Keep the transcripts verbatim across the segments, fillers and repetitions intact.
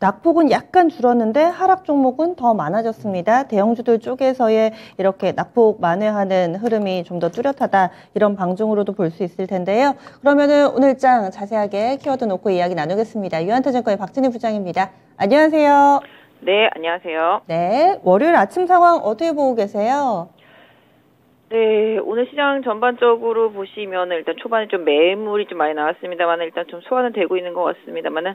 낙폭은 약간 줄었는데 하락 종목은 더 많아졌습니다. 대형주들 쪽에서의 이렇게 낙폭 만회하는 흐름이 좀 더 뚜렷하다, 이런 방중으로도 볼 수 있을 텐데요. 그러면은 오늘장 자세하게 키워드 놓고 이야기 나누겠습니다. 유안타증권의 박진희 부장입니다. 안녕하세요. 네, 안녕하세요. 네, 월요일 아침 상황 어떻게 보고 계세요? 네, 오늘 시장 전반적으로 보시면 일단 초반에 좀 매물이 좀 많이 나왔습니다만 일단 좀 소화는 되고 있는 것 같습니다만은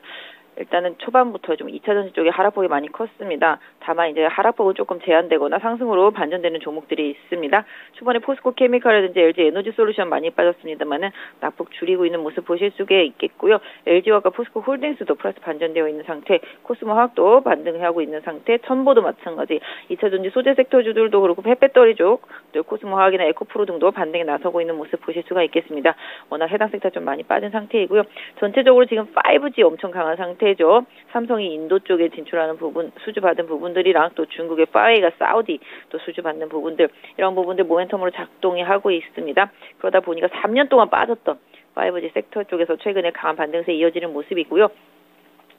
일단은 초반부터 좀 이차전지 쪽에 하락폭이 많이 컸습니다. 다만 이제 하락폭은 조금 제한되거나 상승으로 반전되는 종목들이 있습니다. 초반에 포스코 케미칼이라든지 엘지에너지솔루션 많이 빠졌습니다만은 낙폭 줄이고 있는 모습 보실 수 있겠고요. 엘지화학과 포스코 홀딩스도 플러스 반전되어 있는 상태, 코스모 화학도 반등하고 있는 상태, 첨보도 마찬가지, 이차전지 소재 섹터주들도 그렇고 폐배터리 쪽, 또 코스모 화학이나 에코프로 등도 반등에 나서고 있는 모습 보실 수가 있겠습니다. 워낙 해당 섹터 좀 많이 빠진 상태이고요. 전체적으로 지금 파이브지 엄청 강한 상태, 삼성이 인도 쪽에 진출하는 부분, 수주받은 부분들이랑 또 중국의 파웨이가 사우디 또 수주받는 부분들, 이런 부분들 모멘텀으로 작동이 하고 있습니다. 그러다 보니까 삼 년 동안 빠졌던 파이브지 섹터 쪽에서 최근에 강한 반등세 이어지는 모습이고요.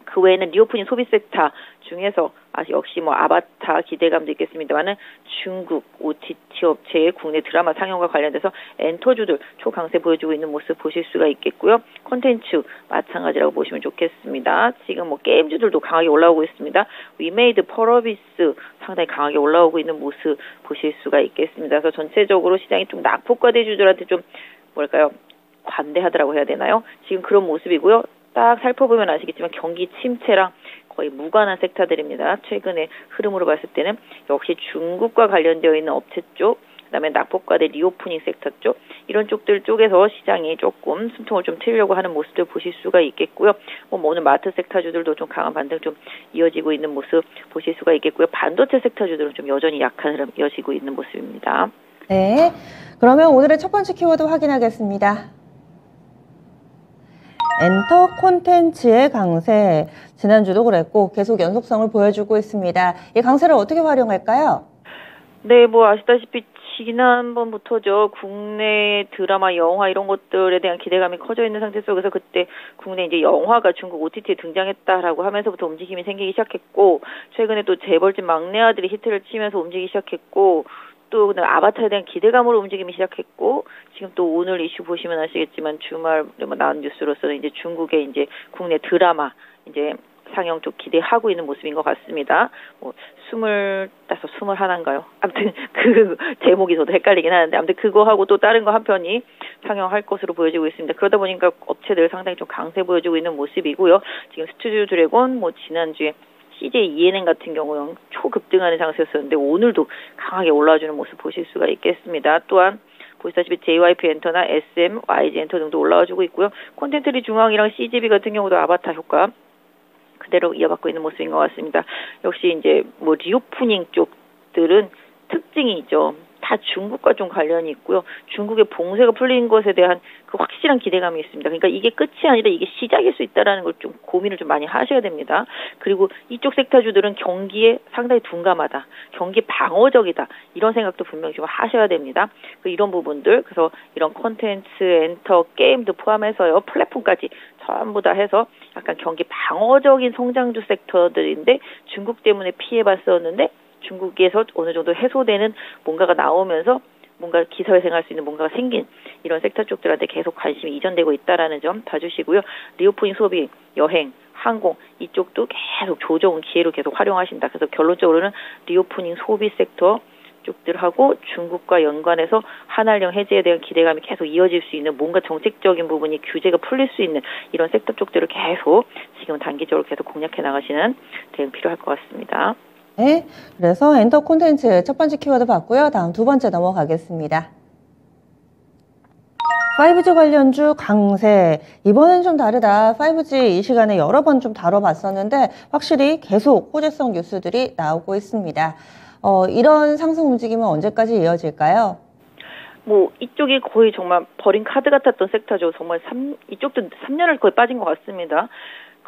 그 외에는 리오프닝 소비 섹터 중에서 역시 뭐 아바타 기대감도 있겠습니다만은 중국 오티티 업체의 국내 드라마 상영과 관련돼서 엔터주들 초강세 보여주고 있는 모습 보실 수가 있겠고요. 콘텐츠 마찬가지라고 보시면 좋겠습니다. 지금 뭐 게임주들도 강하게 올라오고 있습니다. 위메이드, 펄어비스 상당히 강하게 올라오고 있는 모습 보실 수가 있겠습니다. 그래서 전체적으로 시장이 좀 낙폭과 대주들한테 좀 뭘까요? 관대하더라고 해야 되나요? 지금 그런 모습이고요. 딱 살펴보면 아시겠지만 경기 침체랑 거의 무관한 섹터들입니다. 최근에 흐름으로 봤을 때는 역시 중국과 관련되어 있는 업체 쪽, 그다음에 낙폭과대 리오프닝 섹터 쪽, 이런 쪽들 쪽에서 시장이 조금 숨통을 좀 트려고 하는 모습들 보실 수가 있겠고요. 뭐 오늘 마트 섹터주들도 좀 강한 반등 좀 이어지고 있는 모습 보실 수가 있겠고요. 반도체 섹터주들은 좀 여전히 약한 흐름 이어지고 있는 모습입니다. 네, 그러면 오늘의 첫 번째 키워드 확인하겠습니다. 엔터 콘텐츠의 강세, 지난주도 그랬고 계속 연속성을 보여주고 있습니다. 이 강세를 어떻게 활용할까요? 네, 뭐 아시다시피 지난번부터죠. 국내 드라마, 영화 이런 것들에 대한 기대감이 커져 있는 상태 속에서 그때 국내 이제 영화가 중국 오티티에 등장했다라고 하면서부터 움직임이 생기기 시작했고, 최근에 또 재벌집 막내 아들이 히트를 치면서 움직이기 시작했고, 또 아바타에 대한 기대감으로 움직임이 시작했고, 지금 또 오늘 이슈 보시면 아시겠지만 주말에 나온 뉴스로서는 이제 중국의 이제 국내 드라마 이제 상영 쪽 기대하고 있는 모습인 것 같습니다. 뭐 스물다섯, 스물하나인가요? 아무튼 그 제목이 저도 헷갈리긴 하는데 아무튼 그거하고 또 다른 거 한 편이 상영할 것으로 보여지고 있습니다. 그러다 보니까 업체들 상당히 좀 강세 보여지고 있는 모습이고요. 지금 스튜디오 드래곤, 뭐 지난주에 씨제이 이 앤 엠 같은 경우는 초급등하는 장세였었는데 오늘도 강하게 올라와주는 모습 보실 수가 있겠습니다. 또한 보시다시피 제이와이피 엔터나 에스엠, 와이지 엔터 등도 올라와주고 있고요. 콘텐츠리 중앙이랑 씨지비 같은 경우도 아바타 효과 그대로 이어받고 있는 모습인 것 같습니다. 역시 이제 뭐 리오프닝 쪽들은 특징이 있죠. 다 중국과 좀 관련이 있고요. 중국의 봉쇄가 풀린 것에 대한 그 확실한 기대감이 있습니다. 그러니까 이게 끝이 아니라 이게 시작일 수 있다라는 걸 좀 고민을 좀 많이 하셔야 됩니다. 그리고 이쪽 섹터주들은 경기에 상당히 둔감하다, 경기 방어적이다, 이런 생각도 분명히 좀 하셔야 됩니다. 이런 부분들, 그래서 이런 콘텐츠, 엔터, 게임도 포함해서요, 플랫폼까지 전부 다 해서 약간 경기 방어적인 성장주 섹터들인데 중국 때문에 피해봤었는데 중국에서 어느 정도 해소되는 뭔가가 나오면서 뭔가 기사회생할 수 있는 뭔가가 생긴 이런 섹터 쪽들한테 계속 관심이 이전되고 있다라는 점 봐주시고요. 리오프닝 소비, 여행, 항공 이쪽도 계속 조정은 기회로 계속 활용하신다. 그래서 결론적으로는 리오프닝 소비 섹터 쪽들하고 중국과 연관해서 한한령 해제에 대한 기대감이 계속 이어질 수 있는, 뭔가 정책적인 부분이 규제가 풀릴 수 있는 이런 섹터 쪽들을 계속 지금 단기적으로 계속 공략해 나가시는 대응 필요할 것 같습니다. 네, 그래서 엔터 콘텐츠 첫 번째 키워드 봤고요. 다음 두 번째 넘어가겠습니다. 파이브지 관련주 강세, 이번엔 좀 다르다. 파이브지 이 시간에 여러 번 좀 다뤄봤었는데 확실히 계속 호재성 뉴스들이 나오고 있습니다. 어, 이런 상승 움직임은 언제까지 이어질까요? 뭐 이쪽이 거의 정말 버린 카드 같았던 섹터죠. 정말 삼, 이쪽도 삼 년을 거의 빠진 것 같습니다.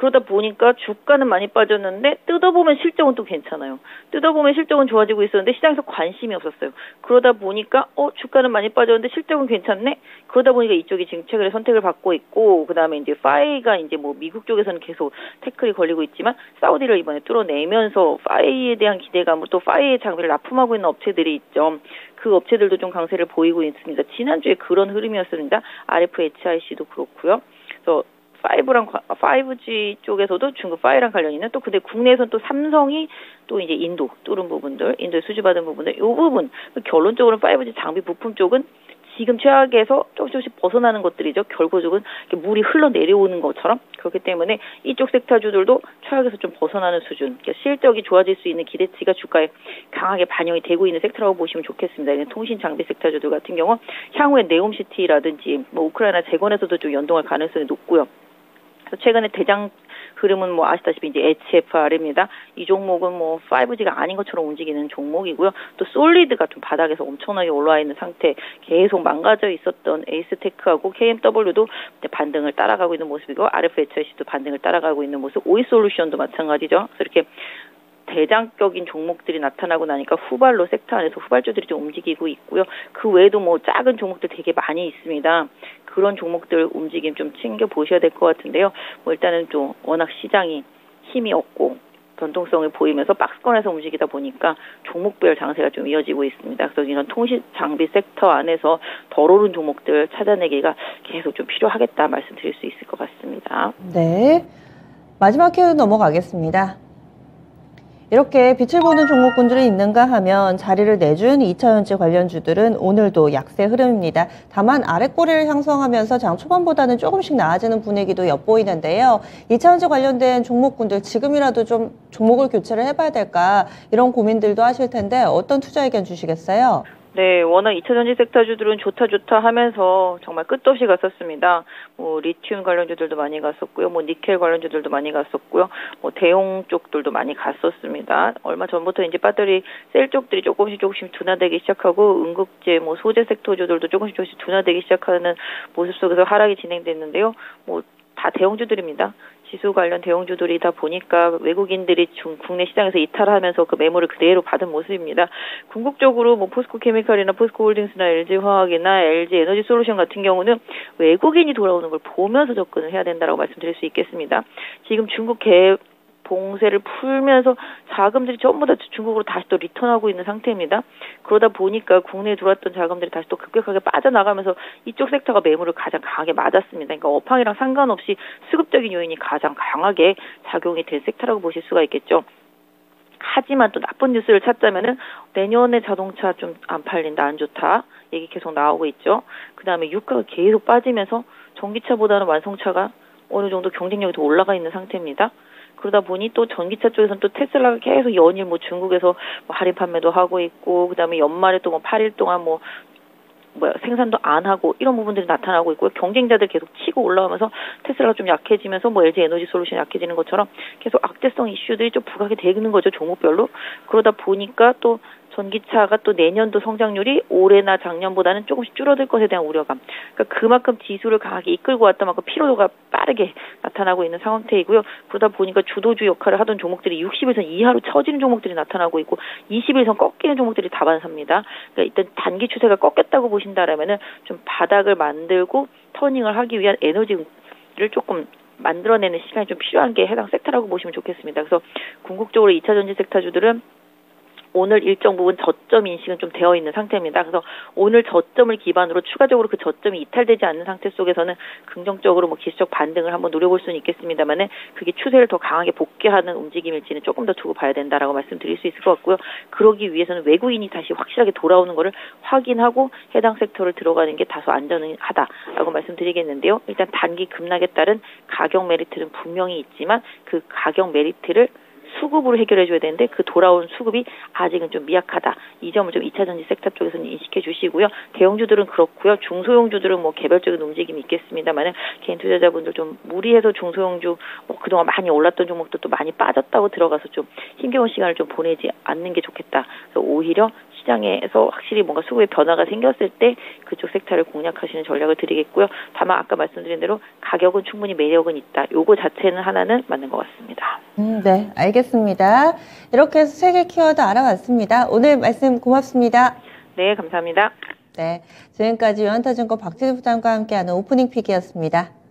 그러다 보니까 주가는 많이 빠졌는데 뜯어보면 실적은 또 괜찮아요. 뜯어보면 실적은 좋아지고 있었는데 시장에서 관심이 없었어요. 그러다 보니까 어 주가는 많이 빠졌는데 실적은 괜찮네? 그러다 보니까 이쪽이 정책을 선택을 받고 있고, 그 다음에 이제 파이가 이제 뭐 미국 쪽에서는 계속 태클이 걸리고 있지만 사우디를 이번에 뚫어내면서 파이에 대한 기대감, 또 파이의 장비를 납품하고 있는 업체들이 있죠. 그 업체들도 좀 강세를 보이고 있습니다. 지난주에 그런 흐름이었습니다. 알에프에이치아이씨도 그렇고요. 그래서 파이브랑 파이브지 쪽에서도 중국 파이랑 관련 있는, 또 근데 국내에서는 또 삼성이 또 이제 인도 뚫은 부분들, 인도에 수주받은 부분들, 요 부분 결론적으로는 파이브지 장비 부품 쪽은 지금 최악에서 조금씩 조금씩 벗어나는 것들이죠. 결과적으로 물이 흘러내려오는 것처럼 그렇기 때문에 이쪽 섹터주들도 최악에서 좀 벗어나는 수준, 그러니까 실적이 좋아질 수 있는 기대치가 주가에 강하게 반영이 되고 있는 섹터라고 보시면 좋겠습니다. 통신장비 섹터주들 같은 경우 향후에 네옴시티라든지 뭐 우크라이나 재건에서도 좀 연동할 가능성이 높고요. 최근에 대장 흐름은 뭐 아시다시피 이제 에이치에프알입니다. 이 종목은 뭐 파이브지가 아닌 것처럼 움직이는 종목이고요. 또 솔리드가 좀 바닥에서 엄청나게 올라와 있는 상태, 계속 망가져 있었던 에이스테크하고 케이엠더블유도 반등을 따라가고 있는 모습이고, 알에프에이치아이씨도 반등을 따라가고 있는 모습, 오이솔루션도 마찬가지죠. 그래서 이렇게 대장격인 종목들이 나타나고 나니까 후발로 섹터 안에서 후발주들이 좀 움직이고 있고요. 그 외에도 뭐 작은 종목들 되게 많이 있습니다. 그런 종목들 움직임 좀 챙겨보셔야 될 것 같은데요. 뭐 일단은 좀 워낙 시장이 힘이 없고 변동성을 보이면서 박스권에서 움직이다 보니까 종목별 장세가 좀 이어지고 있습니다. 그래서 이런 통신 장비 섹터 안에서 덜 오른 종목들 찾아내기가 계속 좀 필요하겠다 말씀드릴 수 있을 것 같습니다. 네, 마지막 회로 넘어가겠습니다. 이렇게 빛을 보는 종목군들이 있는가 하면 자리를 내준 이차전지 관련주들은 오늘도 약세 흐름입니다. 다만 아랫꼬리를 형성하면서 장 초반보다는 조금씩 나아지는 분위기도 엿보이는데요. 이차전지 관련된 종목군들 지금이라도 좀 종목을 교체를 해봐야 될까, 이런 고민들도 하실 텐데 어떤 투자 의견 주시겠어요? 네, 워낙 이차전지 섹터주들은 좋다 좋다 하면서 정말 끝도 없이 갔었습니다. 뭐 리튬 관련주들도 많이 갔었고요. 뭐 니켈 관련주들도 많이 갔었고요. 뭐 대용 쪽들도 많이 갔었습니다. 얼마 전부터 이제 배터리 셀 쪽들이 조금씩 조금씩 둔화되기 시작하고, 음극재 뭐 소재 섹터주들도 조금씩 조금씩 둔화되기 시작하는 모습 속에서 하락이 진행됐는데요. 뭐 다 대형주들입니다. 지수 관련 대형주들이다 보니까 외국인들이 중, 국내 시장에서 이탈하면서 그 매물을 그대로 받은 모습입니다. 궁극적으로 뭐 포스코 케미칼이나 포스코 홀딩스나 엘지화학이나 엘지에너지솔루션 같은 경우는 외국인이 돌아오는 걸 보면서 접근을 해야 된다라고 말씀드릴 수 있겠습니다. 지금 중국 개 봉쇄를 풀면서 자금들이 전부 다 중국으로 다시 또 리턴하고 있는 상태입니다. 그러다 보니까 국내에 들어왔던 자금들이 다시 또 급격하게 빠져나가면서 이쪽 섹터가 매물을 가장 강하게 맞았습니다. 그러니까 업황이랑 상관없이 수급적인 요인이 가장 강하게 작용이 된 섹터라고 보실 수가 있겠죠. 하지만 또 나쁜 뉴스를 찾자면은 내년에 자동차 좀 안 팔린다, 안 좋다 얘기 계속 나오고 있죠. 그 다음에 유가가 계속 빠지면서 전기차보다는 완성차가 어느 정도 경쟁력이 더 올라가 있는 상태입니다. 그러다 보니 또 전기차 쪽에서는 또 테슬라가 계속 연일 뭐 중국에서 뭐 할인 판매도 하고 있고, 그 다음에 연말에 또 뭐 팔 일 동안 뭐, 뭐 생산도 안 하고 이런 부분들이 나타나고 있고요. 경쟁자들 계속 치고 올라오면서 테슬라가 좀 약해지면서 뭐 엘지에너지솔루션이 약해지는 것처럼 계속 악재성 이슈들이 좀 부각이 되는 거죠, 종목별로. 그러다 보니까 또 전기차가 또 내년도 성장률이 올해나 작년보다는 조금씩 줄어들 것에 대한 우려감. 그러니까 그만큼 지수를 강하게 이끌고 왔던 만큼 피로도가 빠르게 나타나고 있는 상태이고요. 그러다 보니까 주도주 역할을 하던 종목들이 육십 일선 이하로 처지는 종목들이 나타나고 있고, 이십 일선 꺾이는 종목들이 다반사입니다. 그러니까 일단 단기 추세가 꺾였다고 보신다라면은 좀 바닥을 만들고 터닝을 하기 위한 에너지를 조금 만들어내는 시간이 좀 필요한 게 해당 섹터라고 보시면 좋겠습니다. 그래서 궁극적으로 이차전지 섹터주들은 오늘 일정 부분 저점 인식은 좀 되어 있는 상태입니다. 그래서 오늘 저점을 기반으로 추가적으로 그 저점이 이탈되지 않는 상태 속에서는 긍정적으로 뭐 기술적 반등을 한번 노려볼 수는 있겠습니다만은 그게 추세를 더 강하게 복귀하는 움직임일지는 조금 더 두고 봐야 된다라고 말씀드릴 수 있을 것 같고요. 그러기 위해서는 외국인이 다시 확실하게 돌아오는 거를 확인하고 해당 섹터를 들어가는 게 다소 안전하다라고 말씀드리겠는데요. 일단 단기 급락에 따른 가격 메리트는 분명히 있지만 그 가격 메리트를 수급으로 해결해줘야 되는데 그 돌아온 수급이 아직은 좀 미약하다. 이 점을 좀 이차전지 섹터 쪽에서는 인식해 주시고요. 대형주들은 그렇고요. 중소형주들은 뭐 개별적인 움직임이 있겠습니다만 개인 투자자분들 좀 무리해서 중소형주 뭐 그동안 많이 올랐던 종목도 또 많이 빠졌다고 들어가서 좀 힘겨운 시간을 좀 보내지 않는 게 좋겠다. 그래서 오히려 시장에서 확실히 뭔가 수급의 변화가 생겼을 때 그쪽 섹터를 공략하시는 전략을 드리겠고요. 다만 아까 말씀드린 대로 가격은 충분히 매력은 있다. 요거 자체는 하나는 맞는 것 같습니다. 음, 네, 알겠습니다. 이렇게 해서 세 개 키워드 알아봤습니다. 오늘 말씀 고맙습니다. 네, 감사합니다. 네, 지금까지 유안타증권 박진희 부장과 함께하는 오프닝 픽이었습니다.